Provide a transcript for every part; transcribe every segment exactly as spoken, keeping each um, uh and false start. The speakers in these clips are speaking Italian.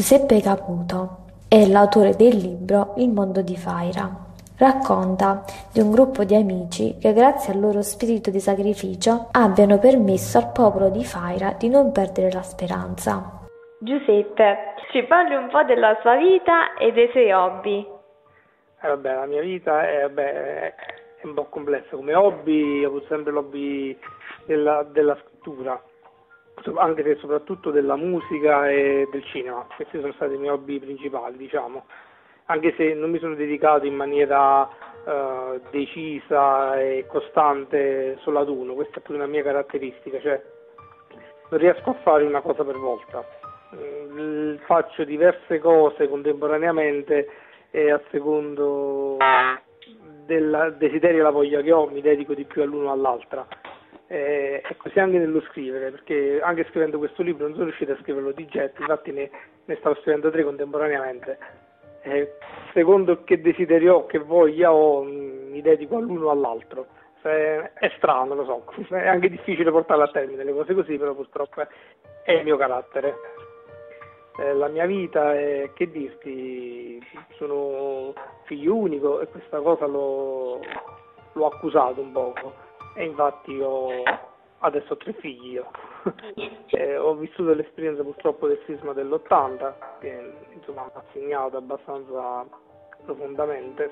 Giuseppe Caputo è l'autore del libro Il mondo di Faira. Racconta di un gruppo di amici che grazie al loro spirito di sacrificio abbiano permesso al popolo di Faira di non perdere la speranza. Giuseppe, ci parli un po' della sua vita e dei suoi hobby. Eh, vabbè, la mia vita è, vabbè, è un po' complessa. Come hobby ho avuto sempre l'hobby della, della scrittura, anche se soprattutto della musica e del cinema. Questi sono stati i miei hobby principali, diciamo. Anche se non mi sono dedicato in maniera uh, decisa e costante solo ad uno, questa è più una mia caratteristica, cioè non riesco a fare una cosa per volta, mm, faccio diverse cose contemporaneamente e a secondo del desiderio e la voglia che ho mi dedico di più all'uno o all'altra. E così anche nello scrivere, perché anche scrivendo questo libro non sono riuscito a scriverlo di getto, infatti ne, ne stavo scrivendo tre contemporaneamente. Eh, secondo che desiderio ho, che voglia ho, mi dedico all'uno o all'altro. Cioè, è strano, lo so, è anche difficile portarla a termine le cose così, però purtroppo è il mio carattere. Eh, la mia vita è, che dirti, sono figlio unico e questa cosa l'ho, l'ho accusato un poco, e infatti ho, adesso ho tre figli io. Eh, ho vissuto l'esperienza purtroppo del sisma dell'ottanta che insomma mi ha segnato abbastanza profondamente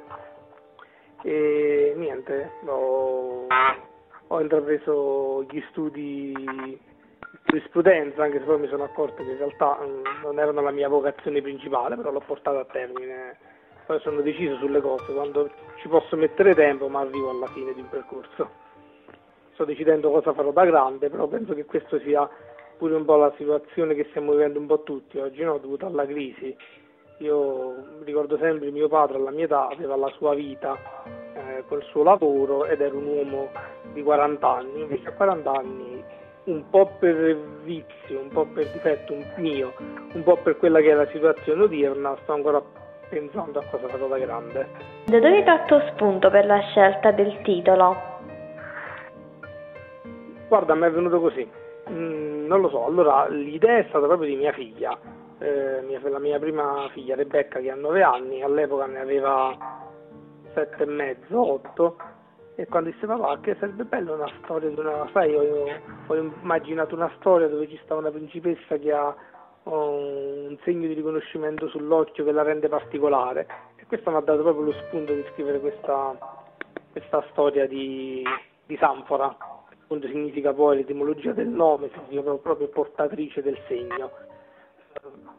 e niente, ho, ho intrapreso gli studi di giurisprudenza, anche se poi mi sono accorto che in realtà non erano la mia vocazione principale, però l'ho portata a termine. Poi sono deciso sulle cose, quando ci posso mettere tempo, ma arrivo alla fine di un percorso. Sto decidendo cosa farò da grande, però penso che questo sia pure un po' la situazione che stiamo vivendo un po' tutti oggi, no? Dovuta alla crisi. Io ricordo sempre mio padre alla mia età aveva la sua vita eh, col suo lavoro ed era un uomo di quaranta anni, invece a quaranta anni un po' per vizio, un po' per difetto un mio, un po' per quella che è la situazione odierna, sto ancora pensando a cosa farò da grande. Da dove hai tratto spunto per la scelta del titolo? Guarda, mi è venuto così, mm, non lo so, allora l'idea è stata proprio di mia figlia, eh, mia, la mia prima figlia Rebecca che ha nove anni, all'epoca ne aveva sette e mezzo, otto, e quando disse papà che sarebbe bello una storia di una, sai, ho, ho immaginato una storia dove ci sta una principessa che ha un segno di riconoscimento sull'occhio che la rende particolare, e questo mi ha dato proprio lo spunto di scrivere questa, questa storia di, di Sanfora. Appunto significa poi l'etimologia del nome, significa proprio portatrice del segno.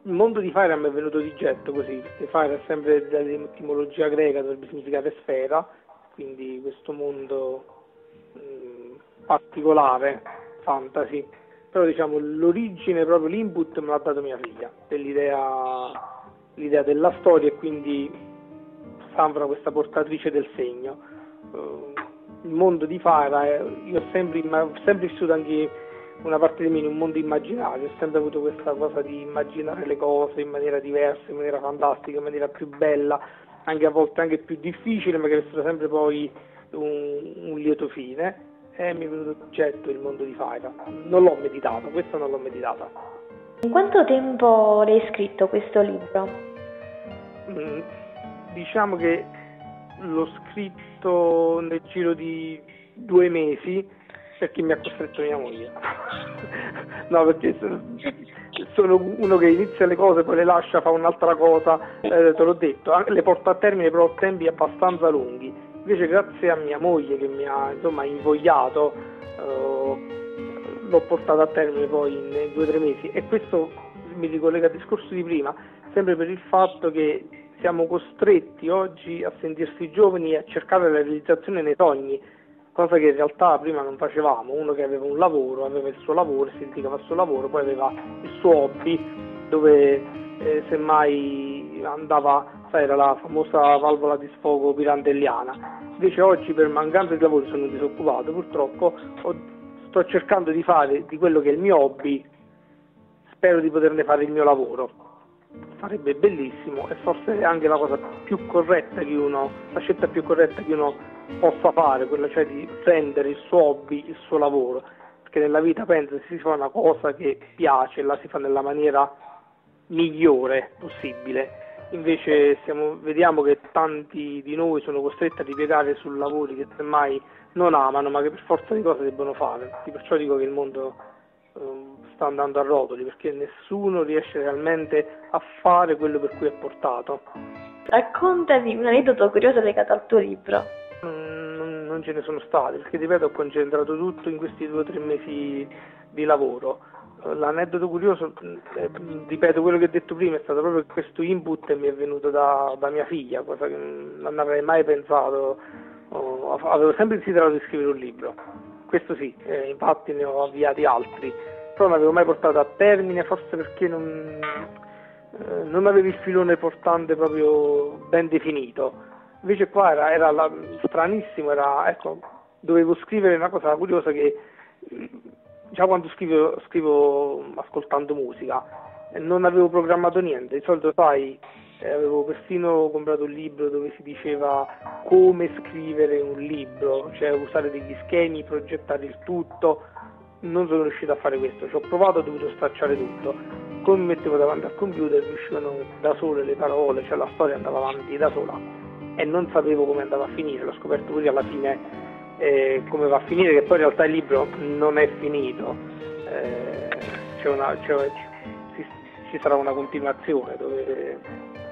Il mondo di Faira mi è venuto di getto così, perché Faira è sempre dall'etimologia greca, dovrebbe significare sfera, quindi questo mondo mh, particolare, fantasy, però diciamo l'origine, proprio l'input me l'ha dato mia figlia, dell'idea, l'idea della storia e quindi Sanfora questa portatrice del segno. Uh, Il mondo di Faira, io ho sempre, sempre vissuto anche una parte di me in un mondo immaginario, ho sempre avuto questa cosa di immaginare le cose in maniera diversa, in maniera fantastica, in maniera più bella, anche a volte anche più difficile, ma che avessero sempre poi un, un lieto fine, e mi è venuto oggetto il mondo di Faira. Non l'ho meditato, questa non l'ho meditata. In quanto tempo l'hai scritto questo libro? Mm, diciamo che l'ho scritto nel giro di due mesi perché mi ha costretto mia moglie. No, perché sono uno che inizia le cose, poi le lascia, fa un'altra cosa, eh, te l'ho detto, le porto a termine però tempi abbastanza lunghi. Invece grazie a mia moglie che mi ha insomma invogliato, eh, l'ho portata a termine poi in due o tre mesi, e questo mi ricollega al discorso di prima, sempre per il fatto che siamo costretti oggi a sentirsi giovani e a cercare la realizzazione nei sogni, cosa che in realtà prima non facevamo. Uno che aveva un lavoro, aveva il suo lavoro, si dedicava al suo lavoro, poi aveva il suo hobby, dove eh, semmai andava, sai, era la famosa valvola di sfogo pirandelliana. Invece oggi per mancanza di lavoro sono disoccupato, purtroppo ho, sto cercando di fare di quello che è il mio hobby, spero di poterne fare il mio lavoro. Sarebbe bellissimo e forse è anche la cosa più corretta che uno, la scelta più corretta che uno possa fare, quella cioè di rendere il suo hobby il suo lavoro, perché nella vita penso che si fa una cosa che piace, la si fa nella maniera migliore possibile. Invece siamo, vediamo che tanti di noi sono costretti a ripiegare su lavori che semmai non amano, ma che per forza di cose debbono fare. Perciò dico che il mondo eh, sta andando a rotoli, perché nessuno riesce realmente a fare quello per cui è portato. Raccontami un aneddoto curioso legato al tuo libro. Mm, non ce ne sono stati, perché ripeto, ho concentrato tutto in questi due o tre mesi di lavoro. L'aneddoto curioso, ripeto quello che ho detto prima, è stato proprio che questo input mi è venuto da, da mia figlia, cosa che non avrei mai pensato. Oh, avevo sempre desiderato di scrivere un libro, questo sì, eh, infatti ne ho avviati altri, però non avevo mai portato a termine, forse perché non, eh, non avevo il filone portante proprio ben definito. Invece qua era, era la, stranissimo, era, ecco, dovevo scrivere una cosa curiosa che... Già quando scrivo, scrivo ascoltando musica, non avevo programmato niente. Di solito, sai, avevo persino comprato un libro dove si diceva come scrivere un libro, cioè usare degli schemi, progettare il tutto. Non sono riuscito a fare questo, ci ho provato, ho dovuto stracciare tutto. Come mi mettevo davanti al computer riuscivano da sole le parole, cioè la storia andava avanti da sola e non sapevo come andava a finire. L'ho scoperto pure alla fine, Eh, come va a finire, che poi in realtà il libro non è finito, eh, c'è una, c'è, ci, ci sarà una continuazione dove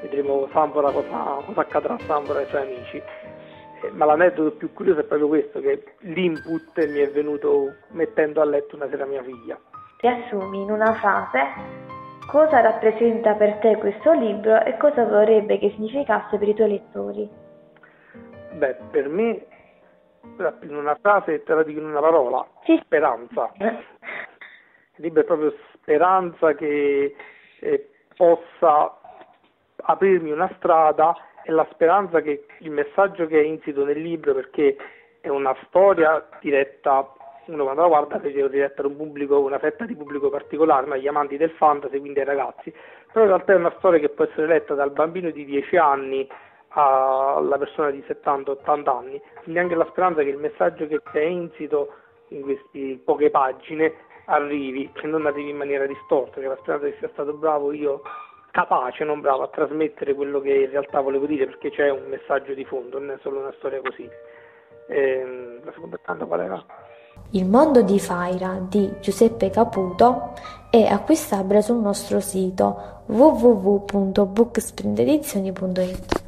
vedremo Sanfora, cosa, cosa accadrà a Sanfora e ai suoi amici, eh, ma l'aneddoto più curioso è proprio questo, che l'input mi è venuto mettendo a letto una sera mia figlia. Riassumi in una frase cosa rappresenta per te questo libro e cosa vorrebbe che significasse per i tuoi lettori. Beh, per me, in una frase, te la dico in una parola, sì. Speranza. Il libro è proprio speranza che eh, possa aprirmi una strada, e la speranza che il messaggio che è insito nel libro, perché è una storia diretta, uno quando la guarda è diretta ad un pubblico, una fetta di pubblico particolare, ma gli amanti del fantasy, quindi ai ragazzi, però in realtà è una storia che può essere letta dal bambino di dieci anni alla persona di settanta ottanta anni, quindi anche la speranza che il messaggio che c'è insito in queste poche pagine arrivi, che non arrivi in maniera distorta, che la speranza che sia stato bravo io, capace, non bravo, a trasmettere quello che in realtà volevo dire, perché c'è un messaggio di fondo, non è solo una storia così. E la seconda canta qual era? Il mondo di Faira di Giuseppe Caputo è acquistabile sul nostro sito w w w punto booksprinted edizioni punto i t.